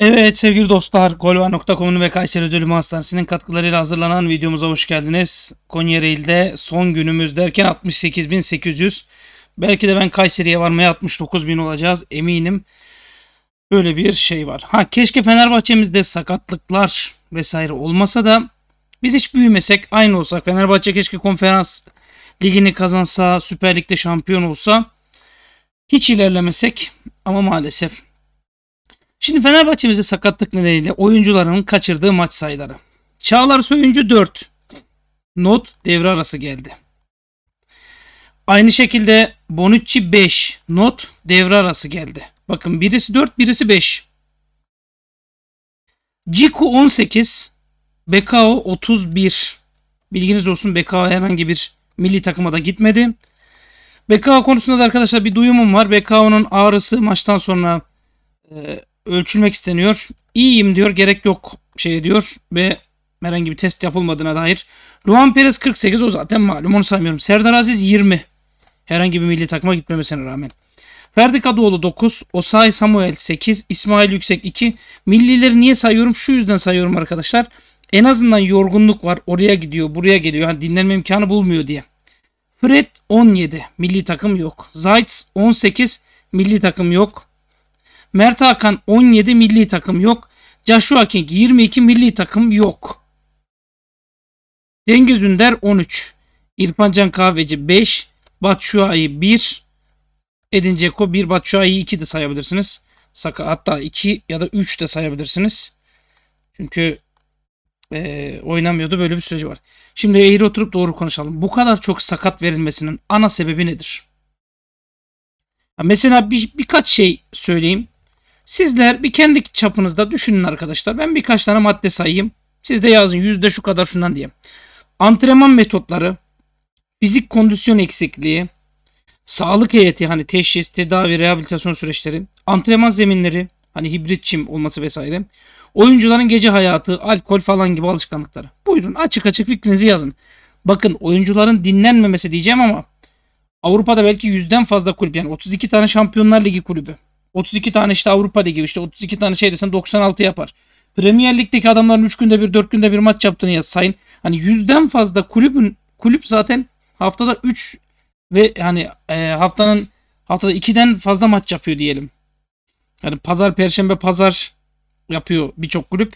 Evet sevgili dostlar, golvar.com'un ve Kayseri Ödülü Hastanesi'nin katkılarıyla hazırlanan videomuza hoş geldiniz. Konyaeli'de son günümüz derken 68.800, belki de ben Kayseri'ye varmaya 69.000 olacağız eminim. Böyle bir şey var. Ha, keşke Fenerbahçe'mizde sakatlıklar vesaire olmasa da biz hiç büyümesek, aynı olsak. Fenerbahçe keşke konferans ligini kazansa, Süper Lig'de şampiyon olsa, hiç ilerlemesek ama maalesef. Şimdi Fenerbahçe'mizde sakatlık nedeniyle oyuncuların kaçırdığı maç sayıları. Çağlar Söyüncü 4. Not devre arası geldi. Aynı şekilde Bonucci 5. Not devre arası geldi. Bakın birisi 4, birisi 5. Djiku 18. Becao 31. Bilginiz olsun, Becao herhangi bir milli takıma da gitmedi. Becao konusunda da arkadaşlar bir duyumum var. Becao'nun ağrısı maçtan sonra ölçülmek isteniyor. İyiyim diyor, gerek yok şey diyor ve herhangi bir test yapılmadığına dair. Juan Perez 48, o zaten malum, onu saymıyorum. Serdar Aziz 20. Herhangi bir milli takıma gitmemesine rağmen. Ferdi Kadıoğlu 9. Osayi Samuel 8. İsmail Yüksek 2. Millileri niye sayıyorum? Şu yüzden sayıyorum arkadaşlar. En azından yorgunluk var. Oraya gidiyor, buraya geliyor. Hani dinlenme imkanı bulmuyor diye. Fred 17. Milli takım yok. Zajc 18. Milli takım yok. Mert Hakan 17. Milli takım yok. Joshua King 22. Milli takım yok. Cengiz Ünder 13. İrfan Can Kahveci 5. Batshuayi 1. Edin Dzeko 1. Batshuayi 2 de sayabilirsiniz. Hatta 2 ya da 3 de sayabilirsiniz. Çünkü oynamıyordu. Böyle bir süreci var. Şimdi eğri oturup doğru konuşalım. Bu kadar çok sakat verilmesinin ana sebebi nedir? Ya mesela birkaç şey söyleyeyim. Sizler bir kendi çapınızda düşünün arkadaşlar. Ben birkaç tane madde sayayım. Siz de yazın. Yüzde şu kadar şundan diye. Antrenman metotları, fizik kondisyon eksikliği, sağlık heyeti, hani teşhis, tedavi, rehabilitasyon süreçleri, antrenman zeminleri, hani hibrit çim olması vesaire, oyuncuların gece hayatı, alkol falan gibi alışkanlıkları. Buyurun açık açık fikrinizi yazın. Bakın oyuncuların dinlenmemesi diyeceğim ama Avrupa'da belki 100'den fazla kulüp, yani 32 tane Şampiyonlar Ligi kulübü, 32 tane işte Avrupa Ligi, işte 32 tane şey desen 96 yapar. Premier Lig'deki adamların 3 günde bir 4 günde bir maç yaptığını yazsayın. Hani 100'den fazla kulüp zaten haftada 3 ve hani haftada 2'den fazla maç yapıyor diyelim. Yani pazar, perşembe, pazar yapıyor birçok kulüp.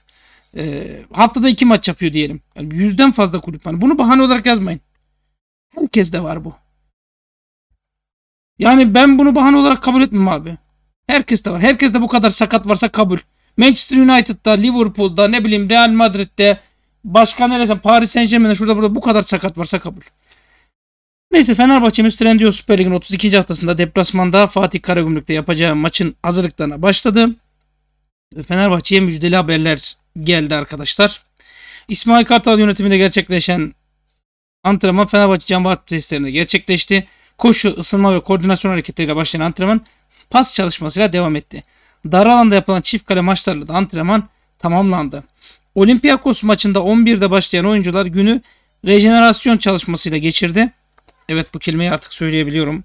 Haftada 2 maç yapıyor diyelim. Yani 100'den fazla kulüp. Hani bunu bahane olarak yazmayın. Herkes de var bu. Yani ben bunu bahane olarak kabul etmem abi. Herkes de var. Herkes de bu kadar sakat varsa kabul. Manchester United'da, Liverpool'da, ne bileyim Real Madrid'de, başka neresi, Paris Saint-Germain'de, şurada burada bu kadar sakat varsa kabul. Neyse, Fenerbahçe'miz Trendyol Süper Lig'in 32. haftasında deplasmanda Fatih Karagümrük'te yapacağı maçın hazırlıklarına başladı. Fenerbahçe'ye müjdeli haberler geldi arkadaşlar. İsmail Kartal yönetiminde gerçekleşen antrenman Fenerbahçe Can Bahar testlerinde gerçekleşti. Koşu, ısınma ve koordinasyon hareketleriyle başlayan antrenman pas çalışmasıyla devam etti. Dar alanda yapılan çift kale maçlarıyla da antrenman tamamlandı. Olympiakos maçında 11'de başlayan oyuncular günü rejenerasyon çalışmasıyla geçirdi. Evet, bu kelimeyi artık söyleyebiliyorum.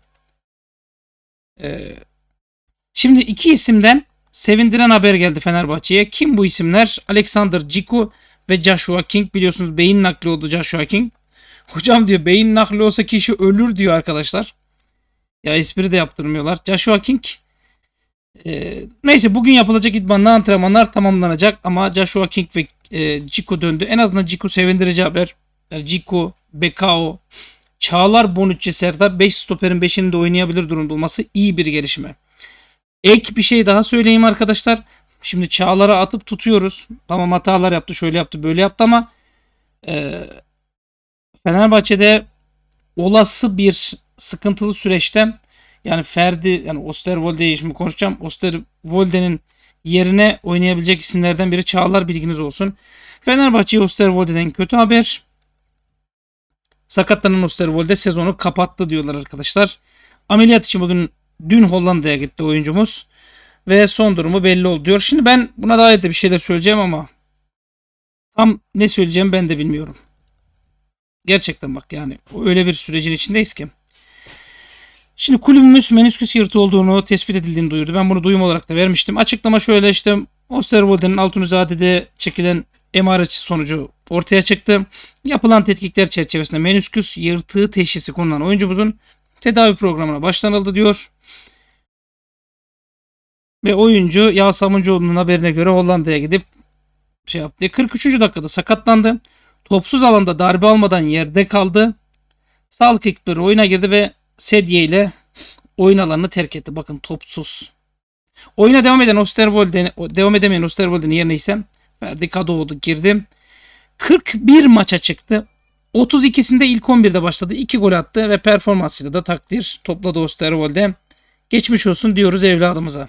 Şimdi iki isimden sevindiren haber geldi Fenerbahçe'ye. Kim bu isimler? Alexander Djiku ve Joshua King. Biliyorsunuz beyin nakli oldu Joshua King. Hocam diyor, beyin nakli olsa kişi ölür diyor arkadaşlar. Ya espri de yaptırmıyorlar. Joshua King. Neyse, bugün yapılacak idmanlı antrenmanlar tamamlanacak. Ama Joshua King ve Djiku döndü. En azından Djiku sevindirici haber. Yani Djiku, Becao, Çağlar, Bonucci, Serdar 5 stoperin 5'ini de oynayabilir durumda olması iyi bir gelişme. Ek bir şey daha söyleyeyim arkadaşlar. Şimdi Çağlar'a atıp tutuyoruz. Tamam, hatalar yaptı, şöyle yaptı, böyle yaptı ama Fenerbahçe'de olası bir sıkıntılı süreçte, yani Ferdi, yani Oosterwolde'yi şimdi konuşacağım. Oosterwolde'nin yerine oynayabilecek isimlerden biri Çağlar, bilginiz olsun. Fenerbahçe'ye Oosterwolde'den kötü haber. Sakatlanan Oosterwolde sezonu kapattı diyorlar arkadaşlar. Ameliyat için dün Hollanda'ya gitti oyuncumuz. Ve son durumu belli oldu diyor. Şimdi ben buna dair de bir şeyler söyleyeceğim ama tam ne söyleyeceğim ben de bilmiyorum. Gerçekten bak, yani öyle bir sürecin içindeyiz ki. Şimdi kulübümüz menisküs yırtığı olduğunu tespit edildiğini duyurdu. Ben bunu duyum olarak da vermiştim. Açıklama şöyle, işte Oosterwolde'nin Altunizade'de çekilen MR sonucu ortaya çıktı. Yapılan tetkikler çerçevesinde menisküs yırtığı teşhisi konulan oyuncumuzun tedavi programına başlanıldı diyor. Ve oyuncu Yağız Sabuncuoğlu'nun haberine göre Hollanda'ya gidip şey yaptı. 43. dakikada sakatlandı. Topsuz alanda darbe almadan yerde kaldı. Sağlık ekipleri oyuna girdi ve sedye ile oyun alanını terk etti. Bakın topsuz. Oyuna devam edemeyen Oosterwolde'nin yerine ise Ferdi Kadıoğlu girdi. 41 maça çıktı. 32'sinde ilk 11'de başladı. 2 gol attı ve performansıyla da takdir topladı Oosterwolde. Geçmiş olsun diyoruz evladımıza.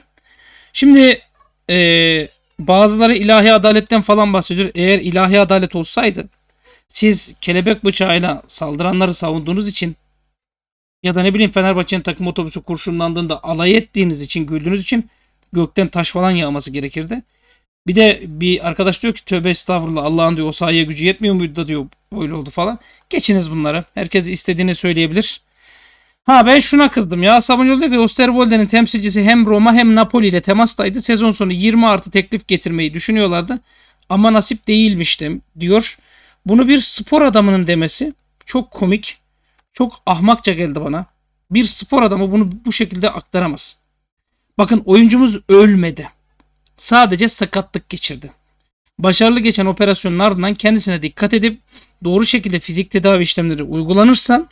Şimdi bazıları ilahi adaletten falan bahsediyor. Eğer ilahi adalet olsaydı siz kelebek bıçağıyla saldıranları savunduğunuz için ya da ne bileyim Fenerbahçe'nin takım otobüsü kurşunlandığında alay ettiğiniz için, güldüğünüz için gökten taş falan yağması gerekirdi. Bir de bir arkadaş diyor ki tövbe estağfurullah Allah'ın diyor o sahaya gücü yetmiyor muydu da diyor öyle oldu falan. Geçiniz bunları. Herkes istediğini söyleyebilir. Ha ben şuna kızdım ya. Samuel diyor ki Oosterwolde'nin temsilcisi hem Roma hem Napoli ile temastaydı. Sezon sonu 20+ teklif getirmeyi düşünüyorlardı. Ama nasip değilmiş diyor. Bunu bir spor adamının demesi çok komik. Çok ahmakça geldi bana. Bir spor adamı bunu bu şekilde aktaramaz. Bakın oyuncumuz ölmedi. Sadece sakatlık geçirdi. Başarılı geçen operasyonun ardından kendisine dikkat edip doğru şekilde fizik tedavi işlemleri uygulanırsa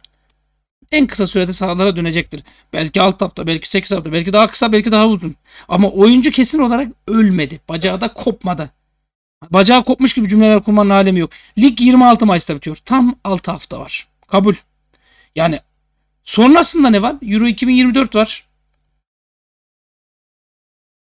en kısa sürede sahalara dönecektir. Belki 6 hafta, belki 8 hafta, belki daha kısa, belki daha uzun. Ama oyuncu kesin olarak ölmedi. Bacağı da kopmadı. Bacağı kopmuş gibi cümleler kurmanın alemi yok. Lig 26 Mayıs'ta bitiyor. Tam 6 hafta var. Kabul. Yani sonrasında ne var? Euro 2024 var.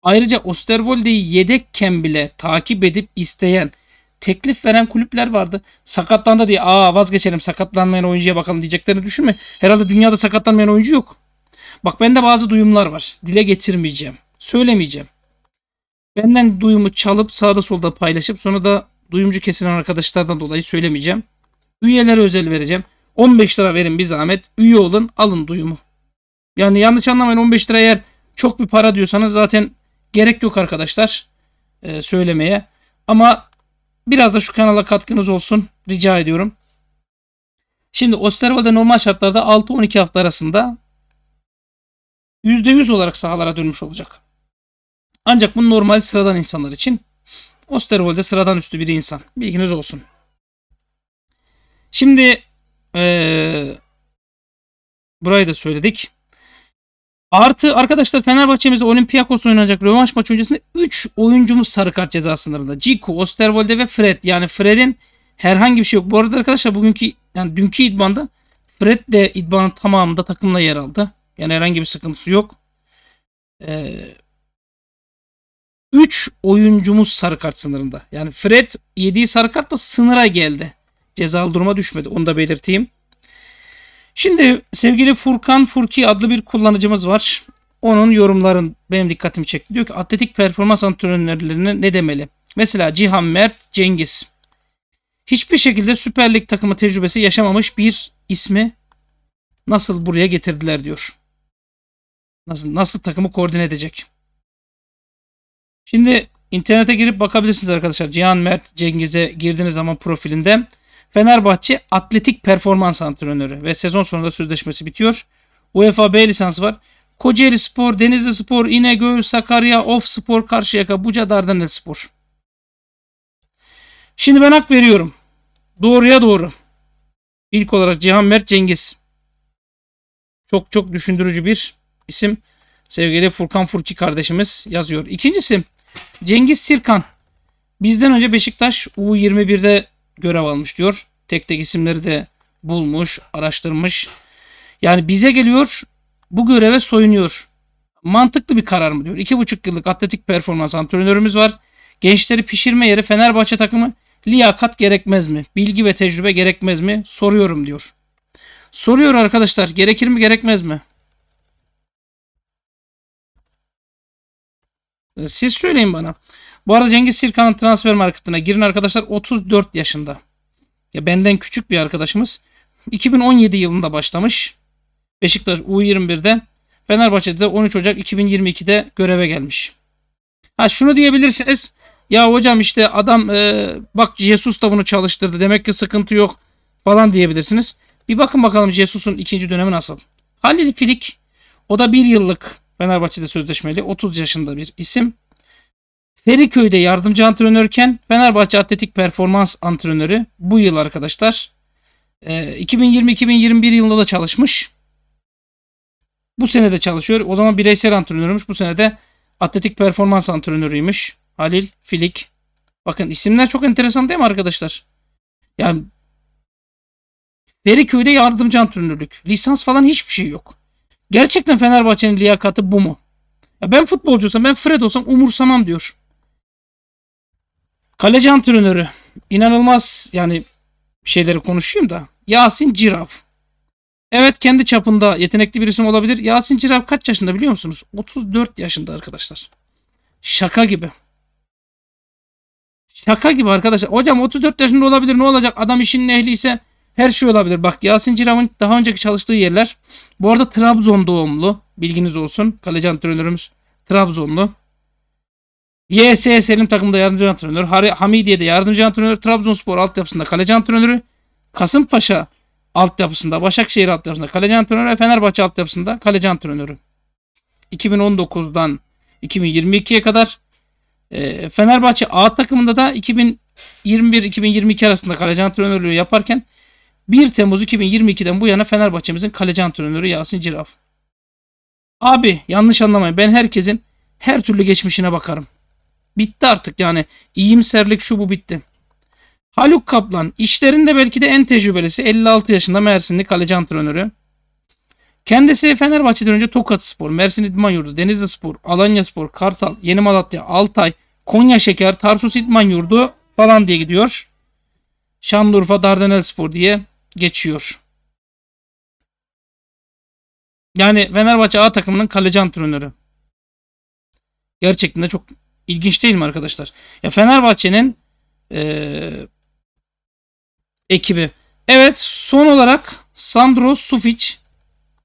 Ayrıca Oosterwolde'yi yedekken bile takip edip isteyen, teklif veren kulüpler vardı. Sakatlandı diye vazgeçelim sakatlanmayan oyuncuya bakalım diyeceklerini düşünme. Herhalde dünyada sakatlanmayan oyuncu yok. Bak bende bazı duyumlar var. Dile getirmeyeceğim. Söylemeyeceğim. Benden duyumu çalıp sağda solda paylaşıp sonra da duyumcu kesilen arkadaşlardan dolayı söylemeyeceğim. Üyelere özel vereceğim. 15 lira verin bir zahmet. Üye olun alın duyumu. Yani yanlış anlamayın 15 lira eğer çok bir para diyorsanız zaten gerek yok arkadaşlar söylemeye. Ama biraz da şu kanala katkınız olsun rica ediyorum. Şimdi Oosterwolde normal şartlarda 6-12 hafta arasında %100 olarak sahalara dönmüş olacak. Ancak bu normal sıradan insanlar için. Oosterwolde sıradan üstü bir insan. Bilginiz olsun. Şimdi burayı da söyledik. Artı arkadaşlar Fenerbahçe'mizde Olympiakos'la oynanacak rövanş maçı öncesinde 3 oyuncumuz sarı kart ceza sınırında. Djiku, Oosterwolde ve Fred. Yani Fred'in herhangi bir şey yok. Bu arada arkadaşlar bugünkü yani dünkü idmanda Fred de idmanın tamamında takımla yer aldı. Yani herhangi bir sıkıntısı yok. 3 oyuncumuz sarı kart sınırında. Yani Fred yediği sarı kart da sınıra geldi. Cezalı duruma düşmedi. Onu da belirteyim. Şimdi sevgili Furkan Furki adlı bir kullanıcımız var. Onun yorumların benim dikkatimi çekti. Diyor ki atletik performans antrenörlerine ne demeli? Mesela Cihan Mert Cengiz. Hiçbir şekilde Süper Lig takımı tecrübesi yaşamamış bir ismi nasıl buraya getirdiler diyor. Nasıl takımı koordine edecek? Şimdi internete girip bakabilirsiniz arkadaşlar. Cihan Mert Cengiz'e girdiğiniz zaman profilinde Fenerbahçe atletik performans antrenörü ve sezon sonunda sözleşmesi bitiyor. UEFA B lisansı var. Kocaeli Spor, Denizli Spor, İnegöl, Sakarya, Of Spor, Karşıyaka, Buca, Dardanel Spor. Şimdi ben hak veriyorum. Doğruya doğru. İlk olarak Cihan Mert Cengiz. Çok çok düşündürücü bir isim. Sevgili Furkan Furki kardeşimiz yazıyor. İkincisi Cengiz Sirkan. Bizden önce Beşiktaş U21'de görev almış diyor. Tek tek isimleri de bulmuş, araştırmış. Yani bize geliyor, bu göreve soyunuyor. Mantıklı bir karar mı diyor. 2,5 yıllık atletik performans antrenörümüz var. Gençleri pişirme yeri Fenerbahçe takımı. Liyakat gerekmez mi? Bilgi ve tecrübe gerekmez mi? Soruyorum diyor. Soruyor arkadaşlar. Gerekir mi gerekmez mi? Siz söyleyin bana. Bu arada Cengiz Sirkan'ın transfer marketine girin arkadaşlar. 34 yaşında. Ya benden küçük bir arkadaşımız. 2017 yılında başlamış. Beşiktaş U21'de. Fenerbahçe'de 13 Ocak 2022'de göreve gelmiş. Ha, şunu diyebilirsiniz. Ya hocam işte adam bak Jesus da bunu çalıştırdı. Demek ki sıkıntı yok falan diyebilirsiniz. Bir bakın bakalım Jesus'un ikinci dönemi nasıl. Halil Filik, o da 1 yıllık Fenerbahçe'de sözleşmeli. 30 yaşında bir isim. Feriköy'de yardımcı antrenörken Fenerbahçe Atletik Performans antrenörü bu yıl arkadaşlar. 2020-2021 yılında da çalışmış. Bu sene de çalışıyor. O zaman bireysel antrenörmüş. Bu sene de atletik performans antrenörüymüş. Halil Filik. Bakın isimler çok enteresan değil mi arkadaşlar? Yani Feriköy'de yardımcı antrenörlük. Lisans falan hiçbir şey yok. Gerçekten Fenerbahçe'nin liyakatı bu mu? Ya ben futbolcuysam, ben Fred olsam umursamam diyor. Kaleci antrenörü. İnanılmaz yani şeyleri konuşayım da. Yasin Cirav. Evet, kendi çapında yetenekli bir isim olabilir. Yasin Cirav kaç yaşında biliyor musunuz? 34 yaşında arkadaşlar. Şaka gibi. Şaka gibi arkadaşlar. Hocam 34 yaşında olabilir, ne olacak? Adam işinin ehliyse her şey olabilir. Bak Yasin Cirav'ın daha önceki çalıştığı yerler. Bu arada Trabzon doğumlu. Bilginiz olsun. Kaleci antrenörümüz Trabzonlu. YS Selim takımda yardımcı antrenör. Hamidiye'de yardımcı antrenör. Trabzonspor altyapısında kaleci antrenörü. Kasımpaşa altyapısında, Başakşehir altyapısında kaleci antrenörü. Fenerbahçe altyapısında kaleci antrenörü. 2019'dan 2022'ye kadar. Fenerbahçe A takımında da 2021-2022 arasında kaleci antrenörlüğü yaparken 1 Temmuz 2022'den bu yana Fenerbahçe'mizin kaleci antrenörü Yasin Cirav. Abi yanlış anlamayın, ben herkesin her türlü geçmişine bakarım. Bitti artık yani, iyimserlik şu bu bitti. Haluk Kaplan, işlerinde belki de en tecrübelisi, 56 yaşında Mersinli kaleci antrenörü. Kendisi Fenerbahçe'den önce Tokatspor, Mersin İdmanyurdu, Denizlispor, Alanyaspor, Kartal, Yeni Malatya, Altay, Konya Şeker, Tarsus İdmanyurdu falan diye gidiyor. Şanlıurfa Dardanelspor diye geçiyor. Yani Fenerbahçe A takımının kaleci antrenörü. Gerçekten de çok ilginç değil mi arkadaşlar? Ya Fenerbahçe'nin ekibi. Evet, son olarak Sandro Sufic.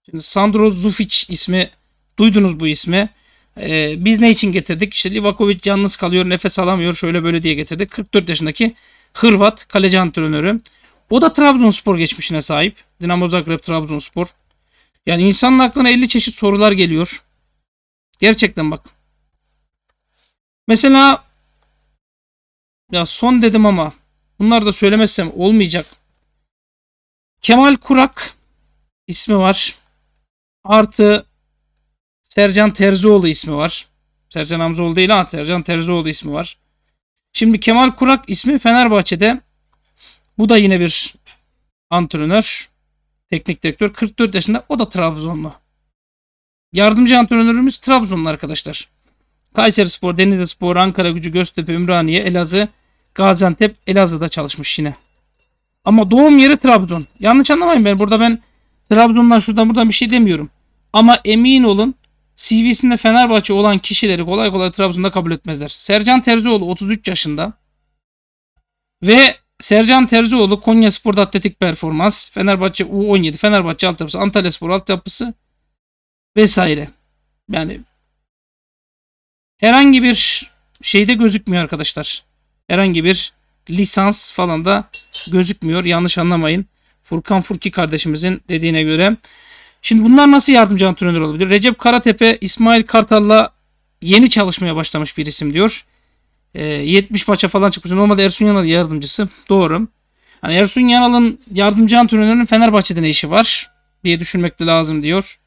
Şimdi Sandro Sufic ismi, duydunuz bu ismi. Biz ne için getirdik? İşte Livakovic yalnız kalıyor, nefes alamıyor, şöyle böyle diye getirdik. 44 yaşındaki Hırvat kaleci antrenörü. O da Trabzonspor geçmişine sahip. Dinamo Zagreb, Trabzonspor. Yani insanın aklına 50 çeşit sorular geliyor. Gerçekten bak. Mesela ya son dedim ama bunları da söylemezsem olmayacak. Kemal Kurak ismi var. Artı Sercan Terzioğlu ismi var. Sercan Hamzoğlu değil ha. Sercan Terzioğlu ismi var. Şimdi Kemal Kurak ismi Fenerbahçe'de. Bu da yine bir antrenör. Teknik direktör. 44 yaşında. O da Trabzonlu. Yardımcı antrenörümüz Trabzonlu arkadaşlar. Kayserispor, Denizlispor, Ankaragücü, Göztepe, Ümraniye, Elazığ, Gaziantep, Elazığ'da çalışmış yine. Ama doğum yeri Trabzon. Yanlış anlamayın, ben Trabzon'dan şuradan buradan bir şey demiyorum. Ama emin olun CV'sinde Fenerbahçe olan kişileri kolay kolay Trabzon'da kabul etmezler. Sercan Terzioğlu 33 yaşında. Ve Sercan Terzioğlu Konyaspor'da atletik performans, Fenerbahçe U17, Fenerbahçe altyapısı, Antalyaspor altyapısı vesaire. Yani herhangi bir şeyde gözükmüyor arkadaşlar. Herhangi bir lisans falan da gözükmüyor. Yanlış anlamayın. Furkan Furki kardeşimizin dediğine göre. Şimdi bunlar nasıl yardımcı antrenör olabilir? Recep Karatepe, İsmail Kartal'la yeni çalışmaya başlamış bir isim diyor. 70 maça falan çıkmış. Normalde Ersun Yanal yardımcısı. Doğru. Yani Ersun Yanal'ın yardımcı antrenörünün Fenerbahçe'de ne işi var diye düşünmek de lazım diyor.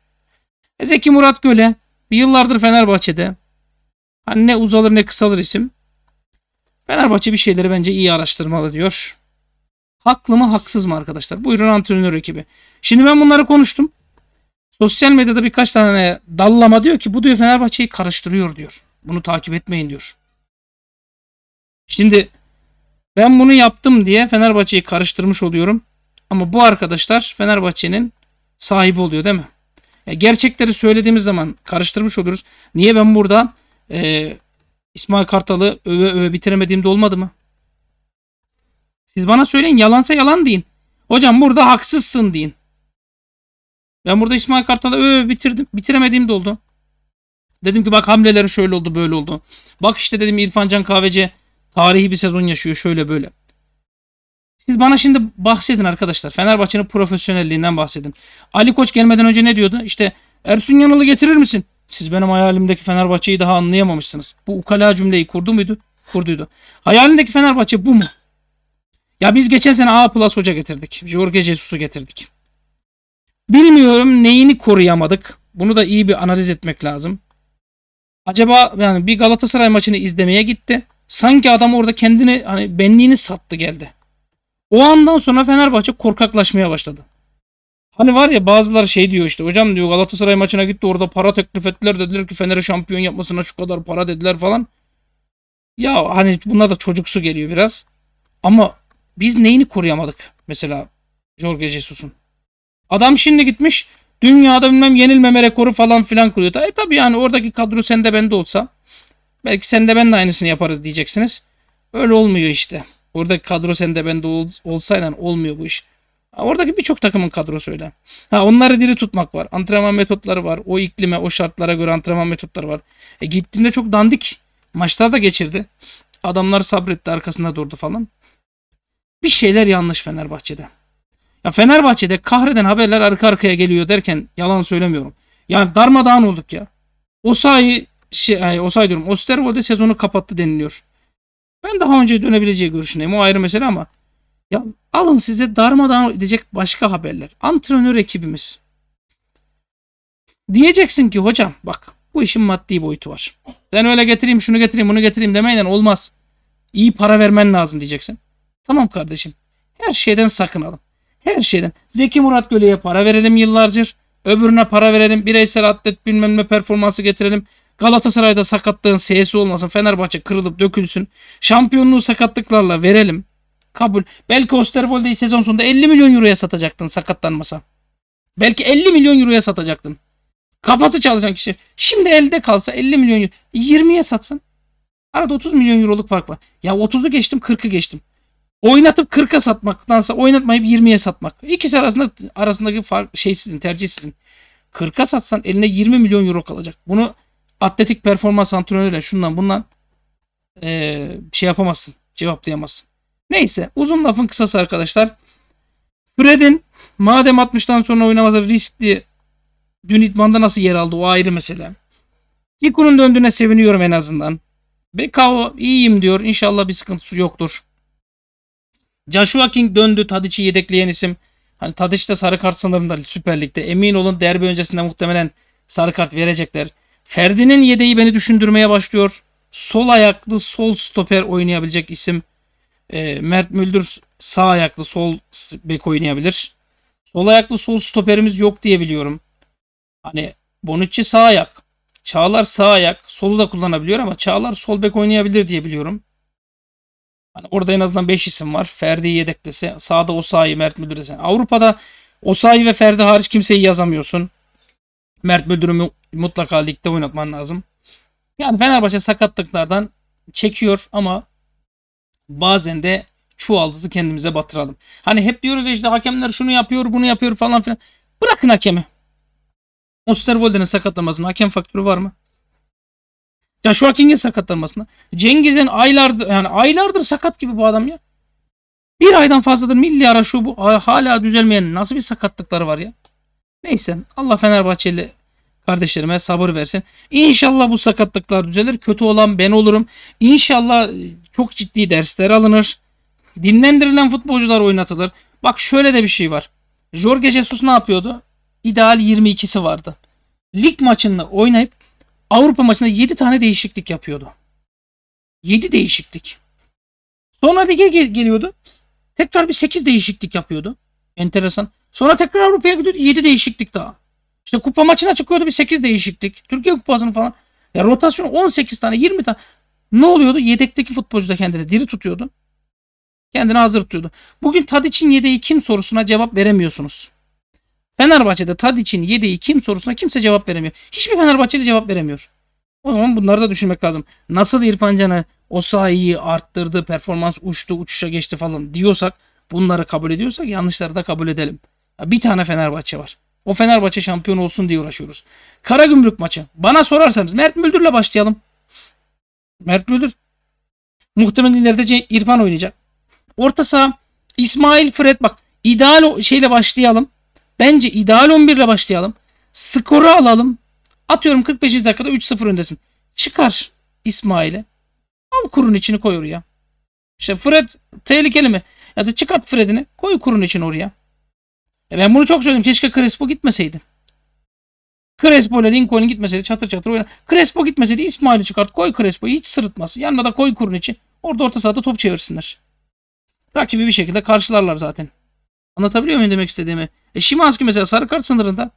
Zeki Murat Göle. Yıllardır Fenerbahçe'de. Hani ne uzalır ne kısalır isim. Fenerbahçe bir şeyleri bence iyi araştırmalı diyor. Haklı mı haksız mı arkadaşlar? Buyurun antrenör ekibi. Şimdi ben bunları konuştum. Sosyal medyada birkaç tane dallama diyor ki bu diyor Fenerbahçe'yi karıştırıyor diyor. Bunu takip etmeyin diyor. Şimdi ben bunu yaptım diye Fenerbahçe'yi karıştırmış oluyorum. Ama bu arkadaşlar Fenerbahçe'nin sahibi oluyor değil mi? Yani gerçekleri söylediğimiz zaman karıştırmış oluruz. Niye ben burada İsmail Kartal'ı öve öve bitiremediğimde olmadı mı? Siz bana söyleyin, yalansa yalan deyin. Hocam burada haksızsın deyin. Ben burada İsmail Kartal'ı öve öve bitiremediğimde oldu. Dedim ki bak hamleleri şöyle oldu böyle oldu. Bak işte dedim İrfan Can Kahveci tarihi bir sezon yaşıyor şöyle böyle. Siz bana şimdi bahsedin arkadaşlar. Fenerbahçe'nin profesyonelliğinden bahsedin. Ali Koç gelmeden önce ne diyordu? İşte Ersun Yanal'ı getirir misin? Siz benim hayalimdeki Fenerbahçe'yi daha anlayamamışsınız. Bu ukala cümleyi kurdu muydu? Kurduydu. Hayalindeki Fenerbahçe bu mu? Ya biz geçen sene A+ hoca getirdik. Jorge Jesus'u getirdik. Bilmiyorum neyini koruyamadık. Bunu da iyi bir analiz etmek lazım. Acaba yani bir Galatasaray maçını izlemeye gitti. Sanki adam orada kendini hani benliğini sattı geldi. O andan sonra Fenerbahçe korkaklaşmaya başladı. Hani var ya bazıları şey diyor işte hocam diyor Galatasaray maçına gitti orada para teklif ettiler dediler ki Fener'i şampiyon yapmasına şu kadar para dediler falan. Ya hani bunlar da çocuksu geliyor biraz. Ama biz neyini koruyamadık mesela Jorge Jesus'un. Adam şimdi gitmiş dünyada bilmem yenilmeme rekoru falan filan kuruyor. Tabii yani oradaki kadro sende bende olsa belki sende ben de aynısını yaparız diyeceksiniz. Öyle olmuyor işte. Oradaki kadro sende bende olsaydı olmuyor bu iş. Oradaki birçok takımın kadrosu öyle. Ha, onları diri tutmak var. Antrenman metotları var. O iklime, o şartlara göre antrenman metotları var. Gittiğinde çok dandik maçlar da geçirdi. Adamlar sabretti, arkasında durdu falan. Bir şeyler yanlış Fenerbahçe'de. Ya Fenerbahçe'de kahreden haberler arka arkaya geliyor derken yalan söylemiyorum. Yani darmadağın olduk ya. Oosterwolde sezonu kapattı deniliyor. Ben daha önce dönebileceği görüşündeyim. O ayrı mesele ama ya alın size darmadağın edecek başka haberler. Antrenör ekibimiz. Diyeceksin ki hocam bak bu işin maddi boyutu var. Sen öyle getireyim şunu getireyim bunu getireyim demeyle olmaz. İyi para vermen lazım diyeceksin. Tamam kardeşim. Her şeyden sakınalım. Her şeyden. Zeki Murat Göle'ye para verelim yıllarca. Öbürüne para verelim. Bireysel atlet bilmem ne performansı getirelim. Galatasaray'da sakatlığın S'si olmasın. Fenerbahçe kırılıp dökülsün. Şampiyonluğu sakatlıklarla verelim. Kabul. Belki Oosterwolde'yi sezon sonunda 50 milyon euroya satacaktın sakatlanmasa. Belki 50 milyon euroya satacaktın. Kafası çalışan kişi. Şimdi elde kalsa 50 milyon euro. 20'ye satsın. Arada 30 milyon euroluk fark var. Ya 30'u geçtim 40'ı geçtim. Oynatıp 40'a satmaktansa oynatmayıp 20'ye satmak. İkisi arasındaki fark şey sizin, tercih sizin. 40'a satsan eline 20 milyon euro kalacak. Bunu atletik performans antrenörüyle şundan bundan şey yapamazsın. Cevaplayamazsın. Neyse uzun lafın kısası arkadaşlar. Fred'in madem 60'tan sonra oynamazsa riskli dün idmanda nasıl yer aldı o ayrı mesele. Djiku'nun döndüğüne seviniyorum en azından. Becao iyiyim diyor. İnşallah bir sıkıntısı yoktur. Joshua King döndü. Tadiç'i yedekleyen isim. Hani Tadiç de sarı kart sınırında Süper Lig'de. Emin olun derbi öncesinde muhtemelen sarı kart verecekler. Ferdi'nin yedeği beni düşündürmeye başlıyor. Sol ayaklı sol stoper oynayabilecek isim. Mert Müldür sağ ayaklı sol bek oynayabilir. Sol ayaklı sol stoperimiz yok diye biliyorum. Hani Bonucci sağ ayak. Çağlar sağ ayak. Solu da kullanabiliyor ama Çağlar sol bek oynayabilir diye biliyorum. Hani orada en azından 5 isim var. Ferdi'yi yedeklese. Sağda Osayi, Mert Müldür desen. Avrupa'da Osayi ve Ferdi hariç kimseyi yazamıyorsun. Mert Müldür'ü mutlaka ligde oynatman lazım. Yani Fenerbahçe sakatlıklardan çekiyor ama bazen de çuvaldızı kendimize batıralım. Hani hep diyoruz işte hakemler şunu yapıyor, bunu yapıyor falan filan. Bırakın hakemi. Oosterwolde'nin sakatlanmasına hakem faktörü var mı? Joshua King'in sakatlanmasına. Cengiz'in aylardır yani aylardır sakat gibi bu adam ya. Bir aydan fazladır milli ara şu bu hala düzelmeyen nasıl bir sakatlıkları var ya. Neyse Allah Fenerbahçeli kardeşlerime sabır versin. İnşallah bu sakatlıklar düzelir. Kötü olan ben olurum. İnşallah çok ciddi dersler alınır. Dinlendirilen futbolcular oynatılır. Bak şöyle de bir şey var. Jorge Jesus ne yapıyordu? İdeal 22'si vardı. Lig maçında oynayıp Avrupa maçında 7 tane değişiklik yapıyordu. 7 değişiklik. Sonra lige geliyordu. Tekrar bir 8 değişiklik yapıyordu. Enteresan. Sonra tekrar Avrupa'ya gidiyordu. 7 değişiklik daha. İşte kupa maçına çıkıyordu bir 8 değişiklik. Türkiye kupasını falan. Ya rotasyon 18 tane 20 tane. Ne oluyordu? Yedekteki futbolcu da kendini diri tutuyordu. Kendini hazır tutuyordu. Bugün Tadiç'in yedeği kim sorusuna cevap veremiyorsunuz. Fenerbahçe'de Tadiç'in yedeği kim sorusuna kimse cevap veremiyor. Hiçbir Fenerbahçeli cevap veremiyor. O zaman bunları da düşünmek lazım. Nasıl İrfan Can'a o sayıyı arttırdı, performans uçtu, uçuşa geçti falan diyorsak, bunları kabul ediyorsak yanlışları da kabul edelim. Bir tane Fenerbahçe var. O Fenerbahçe şampiyon olsun diye uğraşıyoruz. Karagümrük maçı. Bana sorarsanız Mert Müldür'le başlayalım. Mert Müldür. Muhtemelen ileride İrfan oynayacak. Orta saha İsmail, Fred. Bak ideal şeyle başlayalım. Bence ideal 11 ile başlayalım. Skoru alalım. Atıyorum 45. dakikada 3-0 öndesin. Çıkar İsmail'i. Al kurun içini koy oraya. İşte Fred tehlikeli mi? Ya da çıkart Fred'ini. Koy kurun içini oraya. Ben bunu çok söyledim. Keşke Krespo gitmeseydi. Krespo ile Lincoln gitmeseydi. Çatır çatır oynar. Krespo gitmeseydi İsmail'i çıkart. Koy Crespo'yu. Hiç sırıtmaz. Yanına da koy kurun içi. Orada orta sahada top çevirsinler. Rakibi bir şekilde karşılarlar zaten. Anlatabiliyor muyum demek istediğimi? Szymanski mesela sarı kart sınırında.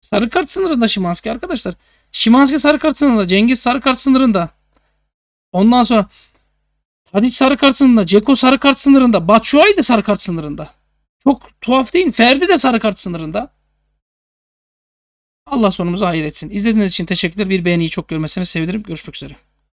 Sarı kart sınırında Szymanski arkadaşlar. Szymanski sarı kart sınırında. Cengiz sarı kart sınırında. Ondan sonra Tadiç sarı kart sınırında. Dzeko sarı kart sınırında. Batshuayi de sarı kart sınırında. Çok tuhaf değil mi? Ferdi de sarı kart sınırında. Allah sonumuzu hayır etsin. İzlediğiniz için teşekkürler. Bir beğeniyi çok görmesini sevinirim. Görüşmek üzere.